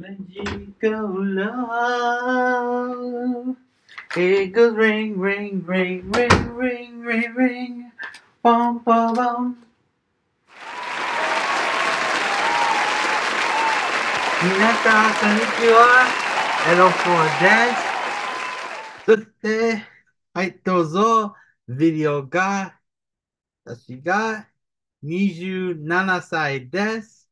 Magical love. It goes ring, ring, ring, ring, ring, ring, ring. Bum, bum, bum. Minata, konnichiwa. Hello Project. そして、はい、どうぞ。ビデオが、私が27歳です。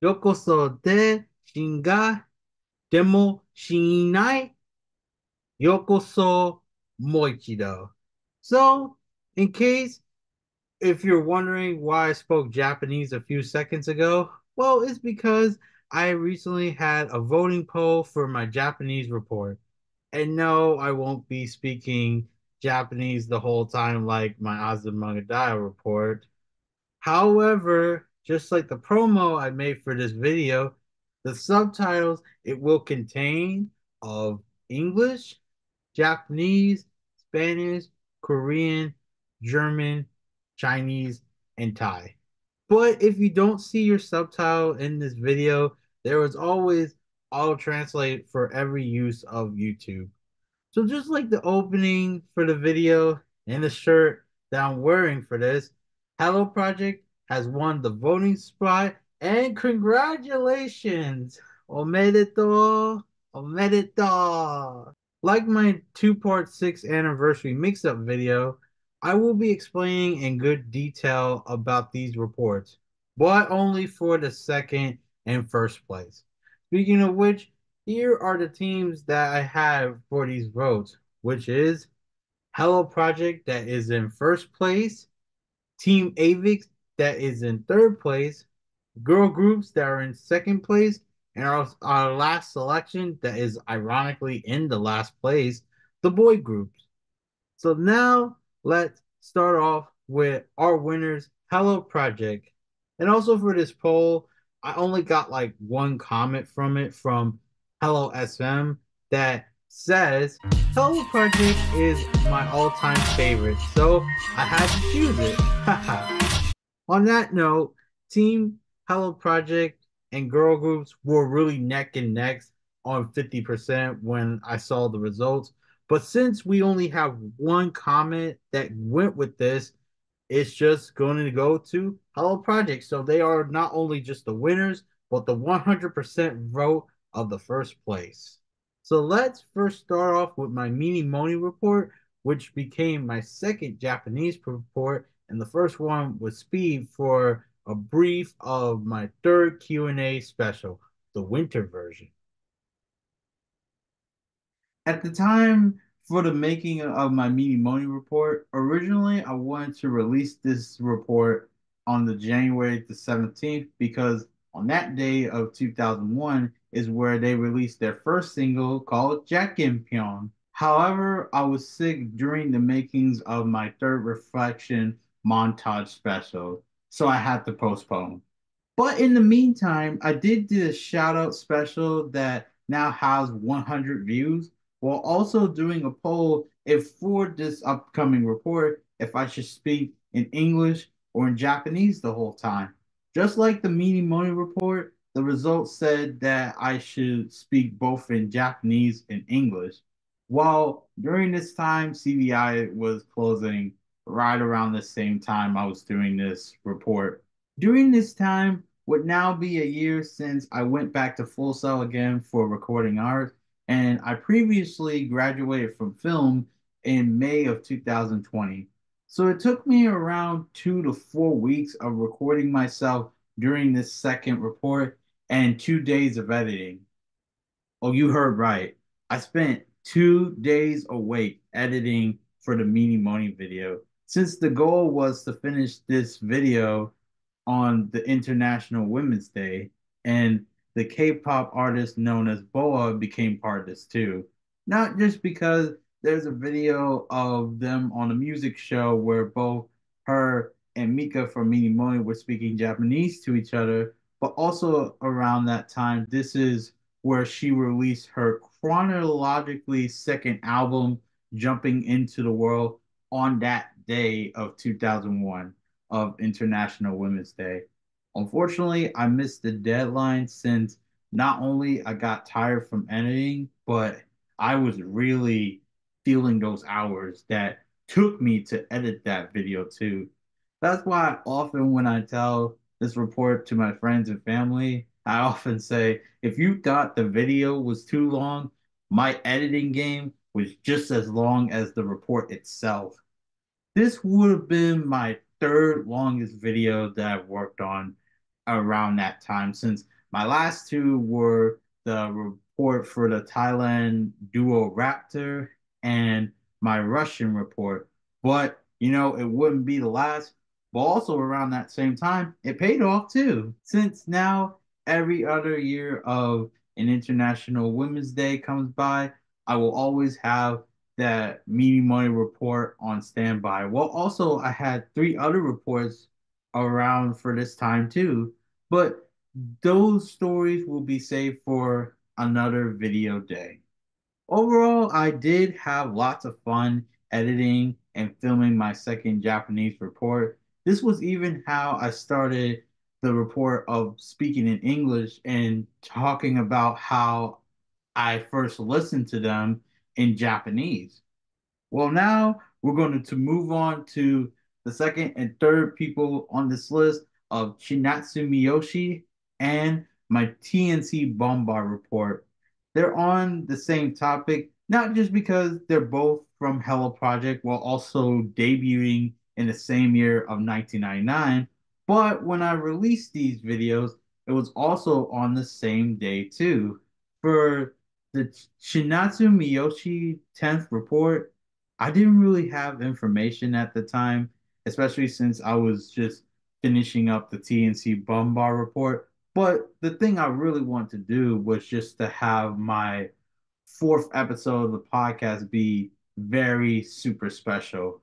ようこそで、死んが、でも死んない。ようこそ、もう一度。So, in case, if you're wondering why I spoke Japanese a few seconds ago, well, it's because I recently had a voting poll for my Japanese report. And no, I won't be speaking Japanese the whole time like my Azumanga Daioh report. However, just like the promo I made for this video, the subtitles, it will contain of English, Japanese, Spanish, Korean, German, Chinese, and Thai. But if you don't see your subtitle in this video, there is always auto translate for every use of YouTube. So just like the opening for the video and the shirt that I'm wearing for this, Hello Project has won the voting spot, and congratulations! Omedetou! Omedetou! Like my 2.6 anniversary mix-up video, I will be explaining in good detail about these reports, but only for the second and first place. Speaking of which, here are the teams that I have for these votes, which is Hello Project that is in first place, Team Avix that is in third place, girl groups that are in second place, and our last selection that is ironically in the last place, the boy groups. So now let's start off with our winners, Hello Project. And also for this poll, I only got like one comment from it from Hello SM that says, Hello Project is my all-time favorite, so I had to choose it. On that note, Team Hello Project and girl groups were really neck and neck on 50% when I saw the results. But since we only have one comment that went with this, it's just going to go to Hello Project. So they are not only just the winners, but the 100% vote of the first place. So let's first start off with my Minimoni report, which became my second Japanese report, and the first one was Speed for a brief of my third Q&A special, the winter version. At the time for the making of my Minimoni report, originally I wanted to release this report on the January the 17th because on that day of 2001 is where they released their first single called Jackinpyeon. However, I was sick during the makings of my third reflection montage special, so I had to postpone. But in the meantime, I did do a shout out special that now has 100 views, while also doing a poll if for this upcoming report, if I should speak in English or in Japanese the whole time. Just like the Minimoni report, the results said that I should speak both in Japanese and English. While during this time, CVI was closing right around the same time I was doing this report. During this time would now be a year since I went back to Full Sail again for recording art, and I previously graduated from film in May of 2020. So it took me around 2 to 4 weeks of recording myself during this second report and 2 days of editing. Oh, you heard right. I spent 2 days awake editing for the Minimoni video. Since the goal was to finish this video on the International Women's Day, and the K-pop artist known as BoA became part of this too. Not just because there's a video of them on a music show where both her and Mika from Minimoni were speaking Japanese to each other, but also around that time, this is where she released her chronologically second album, Jumping Into The World, on that day of 2001 of International Women's Day. Unfortunately, I missed the deadline since not only I got tired from editing, but I was really feeling those hours that took me to edit that video too. That's why often when I tell this report to my friends and family, I often say, if you thought the video was too long, my editing game was just as long as the report itself. This would have been my third longest video that I've worked on around that time, since my last two were the report for the Thailand duo Raptor and my Russian report. But, you know, it wouldn't be the last. But also around that same time, it paid off too, since now every other year of an International Women's Day comes by, I will always have that Minimoni report on standby. Well, also I had three other reports around for this time too, but those stories will be saved for another video day. Overall, I did have lots of fun editing and filming my second Japanese report. This was even how I started the report of speaking in English and talking about how I first listened to them in Japanese. Well, now we're going to move on to the second and third people on this list of Chinatsu Miyoshi and my TNC Bombard report. They're on the same topic, not just because they're both from Hello Project while also debuting in the same year of 1999, but when I released these videos, it was also on the same day too. For the Chinatsu Miyoshi 10th report, I didn't really have information at the time, especially since I was just finishing up the TNC Bombard report. But the thing I really wanted to do was just to have my fourth episode of the podcast be very super special.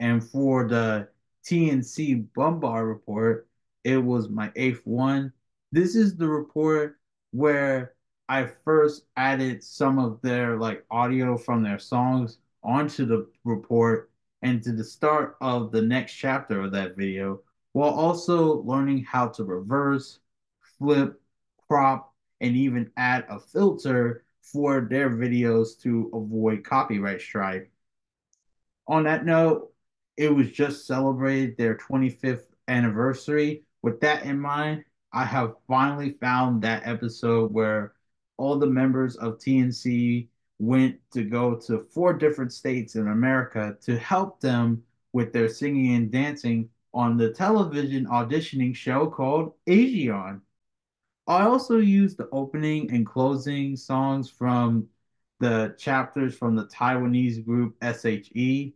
And for the TNC Bombard report, it was my 8th one. This is the report where I first added some of their like audio from their songs onto the report and to the start of the next chapter of that video, while also learning how to reverse, flip, crop, and even add a filter for their videos to avoid copyright strike. On that note, it was just celebrated their 25th anniversary. With that in mind, I have finally found that episode where all the members of TNC went to go to 4 different states in America to help them with their singing and dancing on the television auditioning show called Asian. I also used the opening and closing songs from the chapters from the Taiwanese group SHE.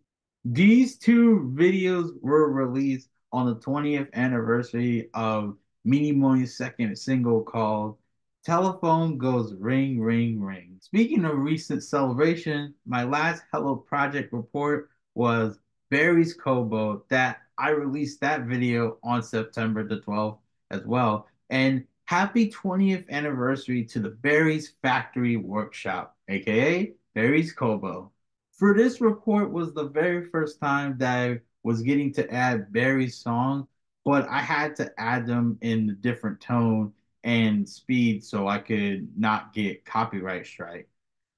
These two videos were released on the 20th anniversary of Minimoni's second single called Telephone Goes Ring, Ring, Ring. Speaking of recent celebration, my last Hello Project report was Berryz Kobo, that I released that video on September the 12th as well. And happy 20th anniversary to the Berryz Factory Workshop, aka Berryz Kobo. For this report was the very first time that I was getting to add Berry's song, but I had to add them in a different tone and speed so I could not get copyright strike.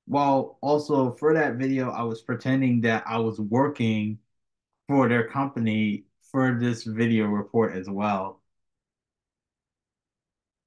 While also for that video, I was pretending that I was working for their company for this video report as well.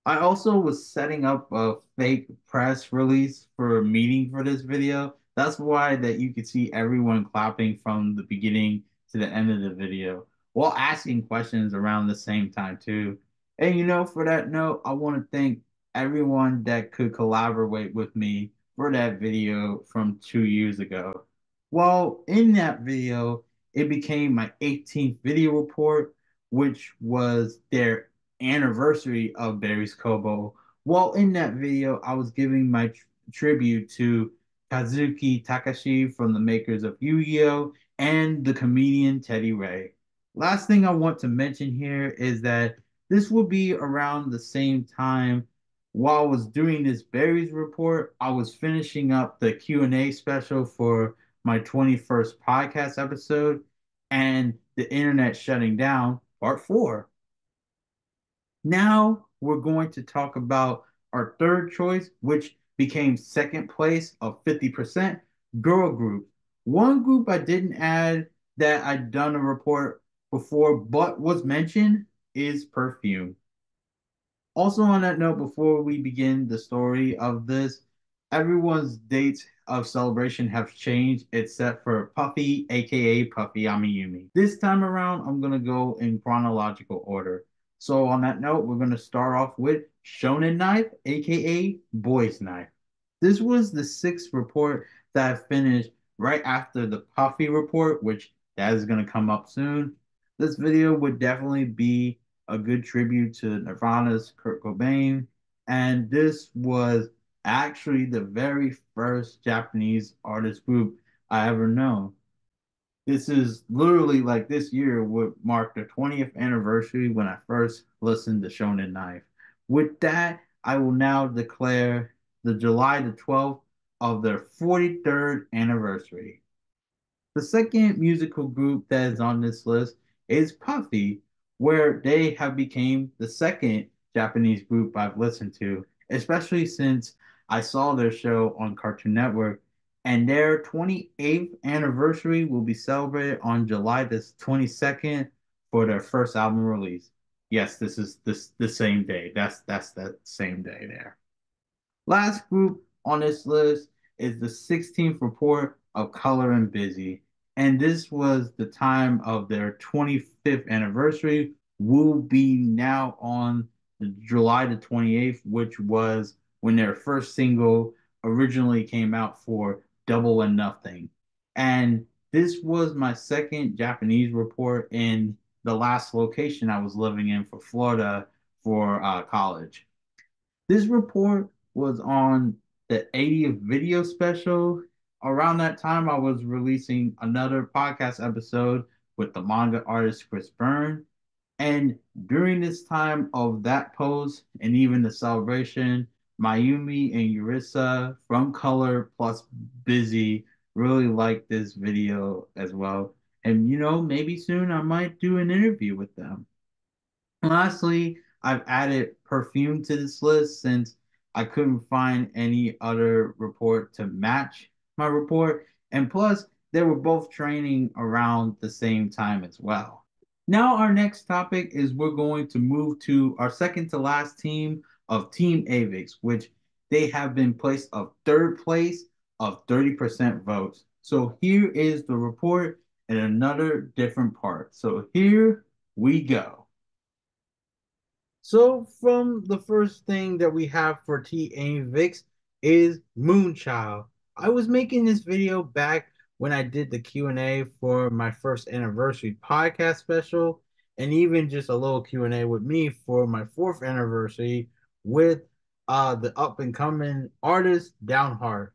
I also was setting up a fake press release for a meeting for this video. That's why that you could see everyone clapping from the beginning to the end of the video, while asking questions around the same time too. And you know, for that note, I want to thank everyone that could collaborate with me for that video from 2 years ago. While in that video, it became my 18th video report, which was their anniversary of Berryz Kobo. While in that video, I was giving my tribute to Kazuki Takashi from the makers of Yu-Gi-Oh! And the comedian Teddy Ray. Last thing I want to mention here is that this will be around the same time while I was doing this Berryz report, I was finishing up the Q&A special for my 21st podcast episode and The Internet Shutting Down, Part 4. Now we're going to talk about our third choice, which became second place of 50%, girl group. One group I didn't add that I'd done a report before but was mentioned is Perfume. Also on that note, before we begin the story of this, everyone's dates of celebration have changed except for Puffy, aka Puffy AmiYumi. This time around, I'm going to go in chronological order. So on that note, we're going to start off with Shonen Knife, aka Boys Knife. This was the sixth report that I finished right after the Puffy report, which that is going to come up soon. This video would definitely be a good tribute to Nirvana's Kurt Cobain, and this was actually the very first Japanese artist group I ever know. This is literally like this year would mark the 20th anniversary when I first listened to Shonen Knife. With that, I will now declare the July the 12th of their 43rd anniversary. The second musical group that is on this list is Puffy, where they have become the second Japanese group I've listened to, especially since I saw their show on Cartoon Network, and their 28th anniversary will be celebrated on July the 22nd for their first album release. Yes, this is the same day. That's that same day there. Last group on this list is the 16th report of Color and Busy, and this was the time of their 25th anniversary, will be now on July the 28th, which was when their first single originally came out for Double and Nothing. And this was my second Japanese report in the last location I was living in for Florida for college. This report was on the 80th video special. Around that time, I was releasing another podcast episode with the manga artist Chris Byrne. And during this time of that post and even the celebration, Mayumi and Yurisa from Color Plus Busy really liked this video as well. And, you know, maybe soon I might do an interview with them. And lastly, I've added Perfume to this list since I couldn't find any other report to match my report. And plus, they were both training around the same time as well. Now our next topic is we're going to move to our second to last team of Team Avix, which they have been placed of third place of 30% votes. So here is the report in another different part. So here we go. So from the first thing that we have for Team Avix is Moonchild. I was making this video back when I did the Q&A for my first anniversary podcast special, and even just a little Q&A with me for my fourth anniversary with the up-and-coming artist Downheart.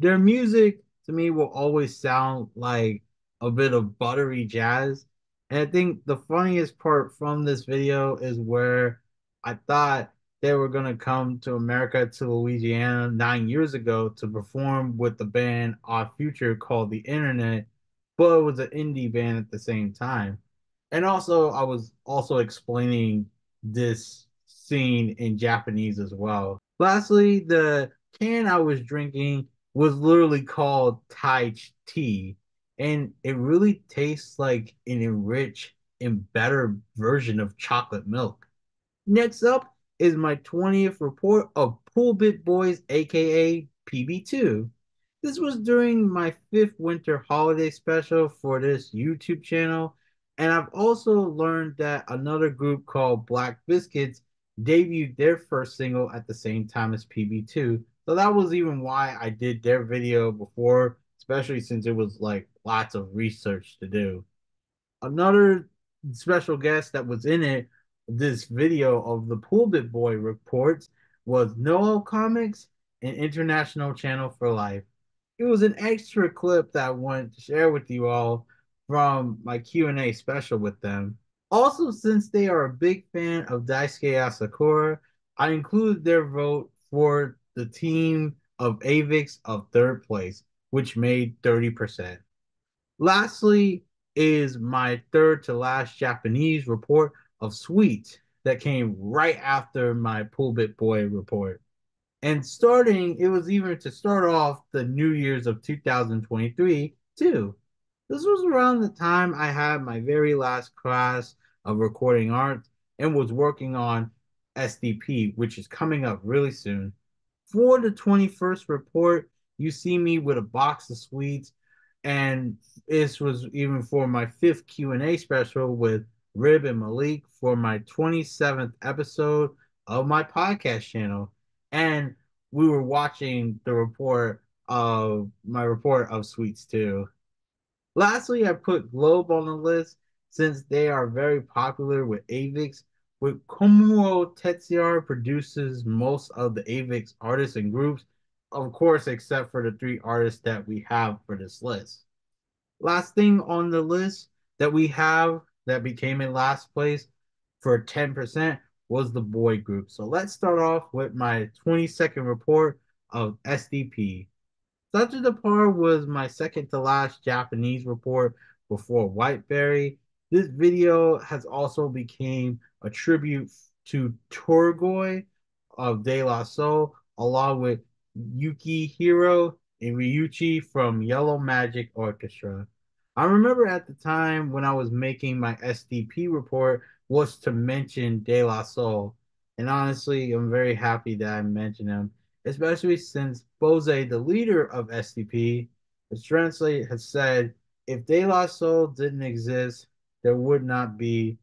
Their music, to me, will always sound like a bit of buttery jazz, and I think the funniest part from this video is where I thought they were going to come to America, to Louisiana 9 years ago to perform with the band Odd Future called The Internet, but it was an indie band at the same time. And also, I was also explaining this scene in Japanese as well. Lastly, the can I was drinking was literally called Thai tea, and it really tastes like an enriched and better version of chocolate milk. Next up is my 20th report of Poolbit Boys, aka PB2. This was during my 5th winter holiday special for this YouTube channel, and I've also learned that another group called Black Biscuits debuted their first single at the same time as PB2, so that was even why I did their video before, especially since it was like lots of research to do. Another special guest that was in it, this video of the Poolbit Boy reports, was Noel Comics, an international channel for life. It was an extra clip that I wanted to share with you all from my Q&A special with them. Also, since they are a big fan of Daisuke Asakura, I included their vote for the Team of Avix of third place, which made 30%. Lastly is my third to last Japanese report of Sweets. that came right after my Pulpit Boy report. And starting, it was even to start off the New Year's of 2023, too. This was around the time I had my very last class of recording art and was working on SDP, which is coming up really soon. For the 21st report, you see me with a box of sweets, and this was even for my 5th Q&A special with Rib and Malik for my 27th episode of my podcast channel. And we were watching the report of my report of Sweets too. Lastly, I put Globe on the list since they are very popular with Avex, with Komuro Tetsuya produces most of the Avex artists and groups, of course, except for the 3 artists that we have for this list. Last thing on the list that we have that became in last place for 10% was the boy group. So let's start off with my 22nd report of SDP. Such a Depart was my 2nd-to-last Japanese report before Whiteberry. This video has also became a tribute to Torgoy of De La Soul, along with Yukihiro and Ryuichi from Yellow Magic Orchestra. I remember at the time when I was making my SDP report was to mention De La Soul. And honestly, I'm very happy that I mentioned him, especially since BoA, the leader of SDP, as translated, has said, if De La Soul didn't exist, there would not be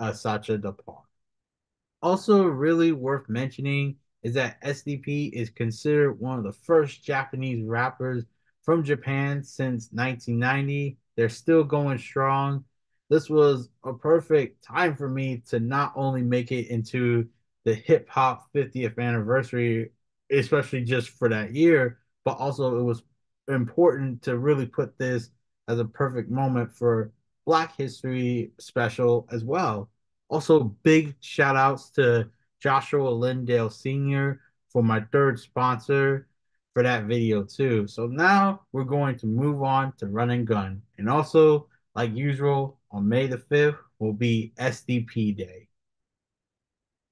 a Sacha Depart. Also really worth mentioning is that SDP is considered one of the first Japanese rappers from Japan since 1990. They're still going strong. This was a perfect time for me to not only make it into the hip-hop 50th anniversary, especially just for that year, but also it was important to really put this as a perfect moment for Black History special as well. Also, big shout-outs to Joshua Lindale Sr. for my 3rd sponsor for that video too. So now we're going to move on to Run and Gun. And also, like usual, on May the 5th will be SDP Day.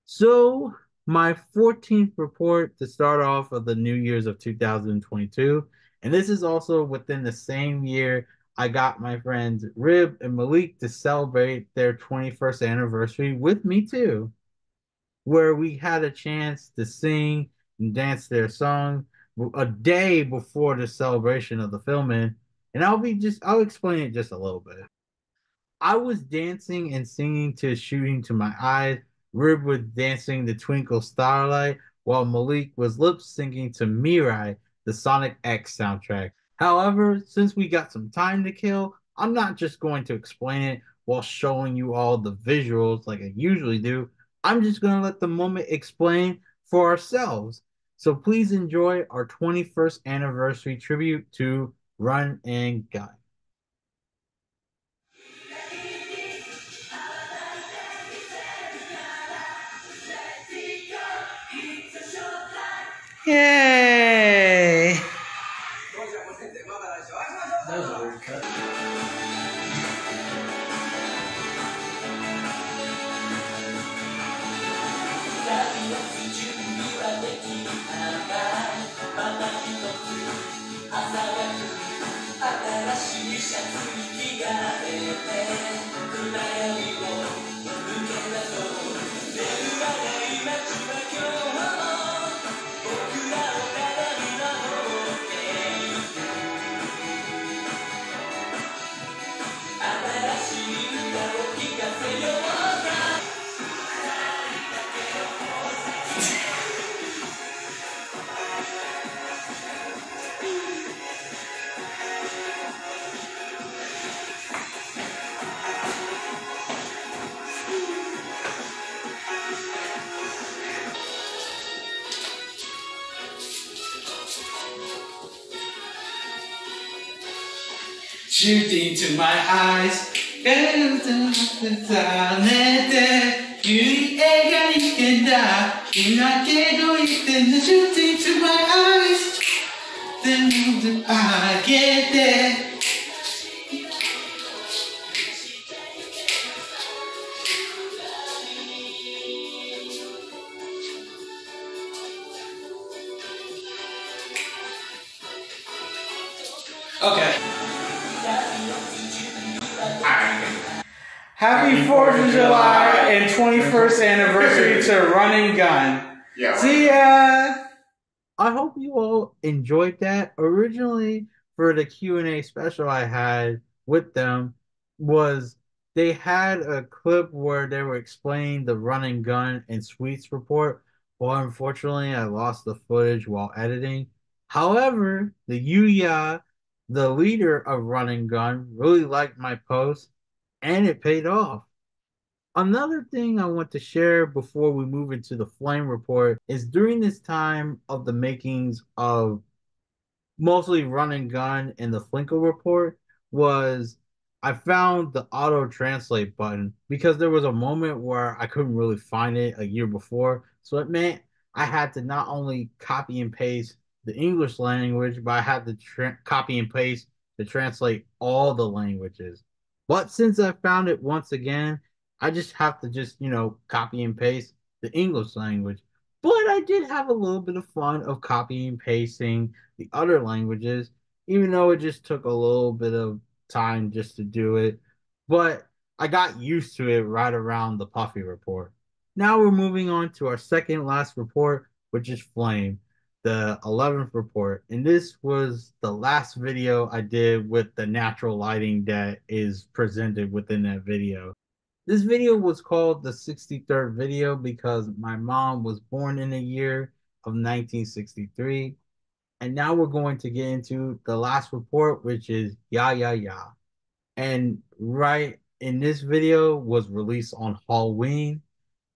So my 14th report to start off of the New Year's of 2022. And this is also within the same year I got my friends Rib and Malik to celebrate their 21st anniversary with me too, where we had a chance to sing and dance their song a day before the celebration of the filming. And I'll explain it just a little bit. I was dancing and singing to Shooting to My Eyes. Rib was dancing to Twinkle Starlight, while Malik was lip syncing to Mirai, the Sonic X soundtrack. However, since we got some time to kill, I'm not just going to explain it while showing you all the visuals like I usually do. I'm just going to let the moment explain for ourselves. So please enjoy our 21st anniversary tribute to Run and Gun. Yay! That was a weird cut. Shooting to my eyes, shooting to my eyes, then do I get there? Okay. Happy 4th of July and 21st anniversary to Run and Gun. Yeah. See ya! I hope you all enjoyed that. Originally, for the Q&A special I had with them, was they had a clip where they were explaining the Run and Gun and Sweets report. Well, unfortunately, I lost the footage while editing. However, the Yuya, the leader of Run and Gun, really liked my post, and it paid off. Another thing I want to share before we move into the Flame report is during this time of the makings of mostly Run and Gun and the Flinko report was I found the auto translate button, because there was a moment where I couldn't really find it a year before. So it meant I had to not only copy and paste the English language, but I had to copy and paste to translate all the languages. But since I found it once again, I just have to just, you know, copy and paste the English language. But I did have a little bit of fun of copying and pasting the other languages, even though it just took a little bit of time just to do it. But I got used to it right around the Puffy report. Now we're moving on to our second last report, which is Flame, the 11th report. And this was the last video I did with the natural lighting that is presented within that video. This video was called the 63rd video because my mom was born in the year of 1963. And now we're going to get into the last report, which is Yeah, Yeah, Yeah. And right in this video was released on Halloween.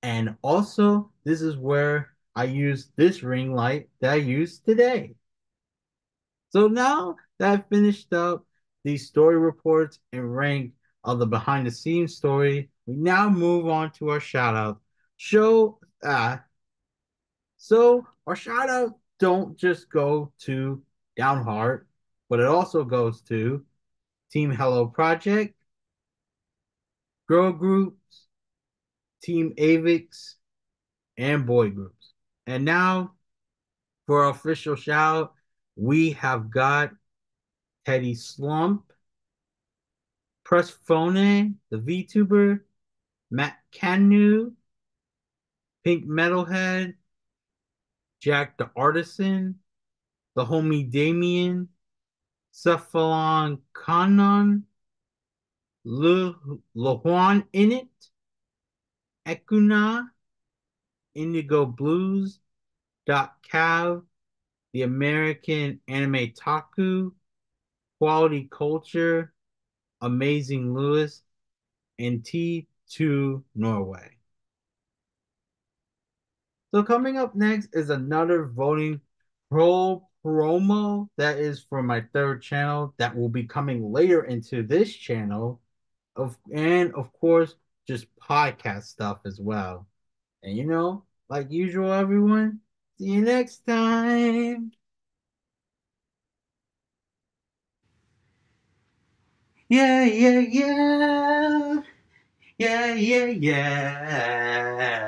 And also, this is where I used this ring light that I used today. So now that I've finished up these story reports and rank of the behind the scenes story, we now move on to our shout out. So our shout out don't just go to Downheart, but it also goes to Team Hello Project, Girl Groups, Team Avix, and Boy Groups. And now, for our official shout, we have got Teddy Slump, Press Phone, the VTuber, Matt Canu, Pink Metalhead, Jack the Artisan, the homie Damien, Cephalon Kanon, Lahuan Init, Ekuna, Indigo Blues, .cav, The American Anime Taku, Quality Culture, Amazing Lewis, and T2 Norway. So coming up next is another voting promo that is for my third channel that will be coming later into this channel, and of course just podcast stuff as well. And you know, like usual, everyone, see you next time. Yeah, yeah, yeah. Yeah, yeah, yeah.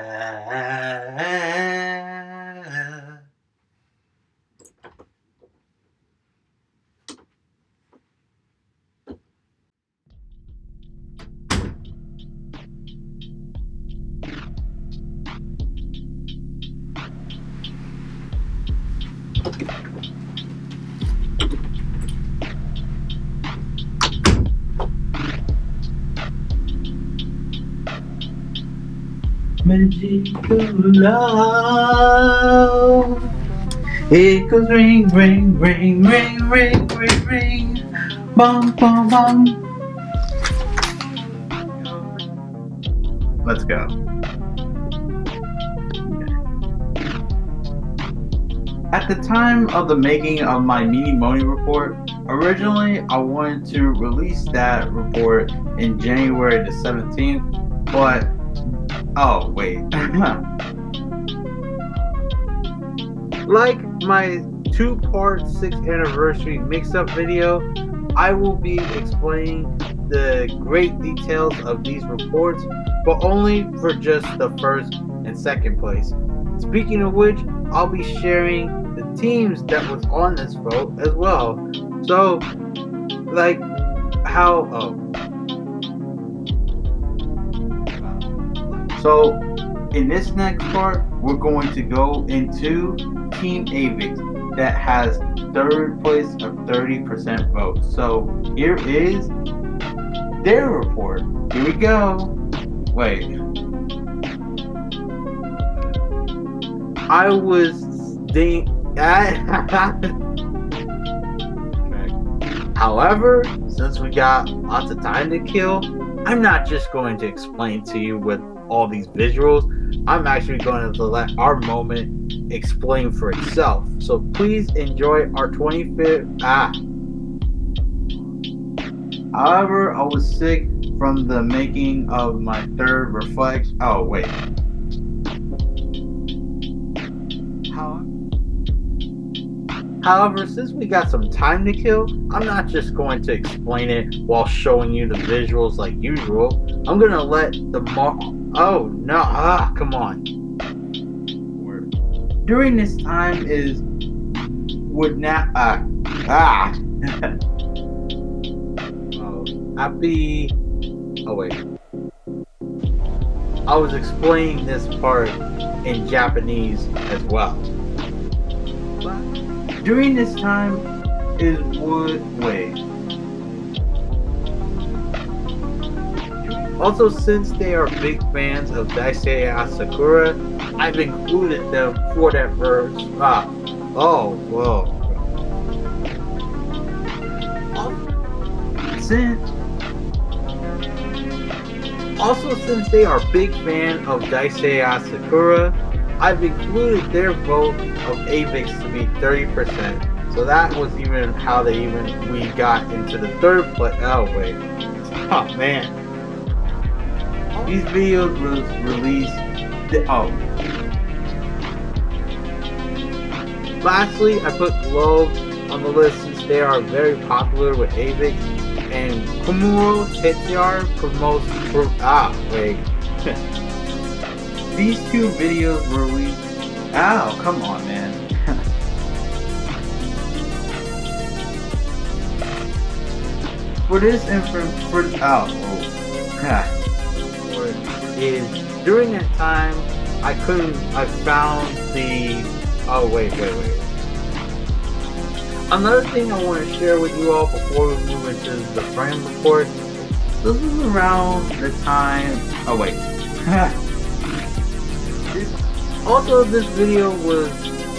Magical love, it goes ring, ring, ring, ring, ring, ring, ring, bum, bum, bum. Let's go. Okay. At the time of the making of my Minimoni report, originally I wanted to release that report in January the 17th, but oh, wait. Like my two-part 6th anniversary mix-up video, I will be explaining the great details of these reports, but only for just the first and second place. Speaking of which, I'll be sharing the teams that was on this vote as well. So like how So in this next part we're going to go into Team Avix that has third place of 30% votes. So here is their report. Here we go. Wait. I was think However, since we got lots of time to kill, I'm not just going to explain to you with all these visuals. I'm actually going to let our moment explain for itself. So please enjoy our 25th. However, I was sick from the making of my third reflex. Oh wait. However, since we got some time to kill, I'm not just going to explain it while showing you the visuals like usual. I'm gonna let the During this time is I was explaining this part in Japanese as well. During this time is Also, since they are big fans of Daisuke Asakura, I've included them for that verse. Also, since they are big fan of Daisuke Asakura, I've included their vote of Avix to be 30%. So that was even how they we got into the third place. These videos was released. Lastly, I put Globe on the list since they are very popular with Avix, and Komuro Tetsuya promotes. These two videos were released. During that time, I found the. Another thing I want to share with you all before we move into the frame report. This is around the time. Also, this video was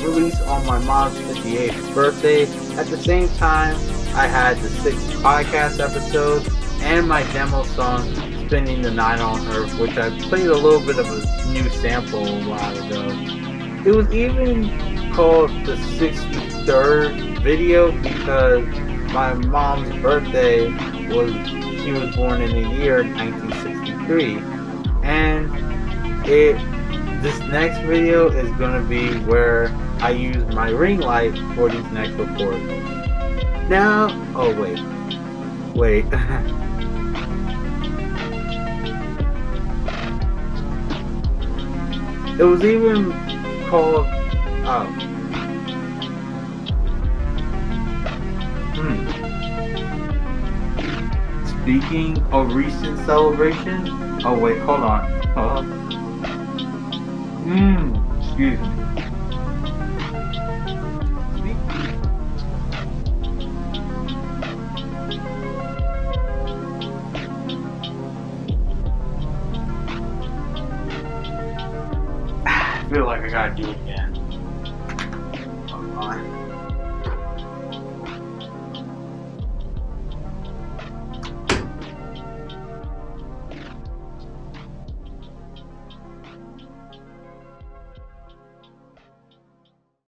released on my mom's 58th birthday. At the same time, I had the 6th podcast episode and my demo song, Spending the Night on Earth, which I played a little bit of a new sample a while ago. It was even called the 63rd video because my mom's birthday was, she was born in the year 1963. And this next video is going to be where I use my ring light for these next reports. Now, it was even called, Speaking of recent celebration, I feel like I gotta do it again.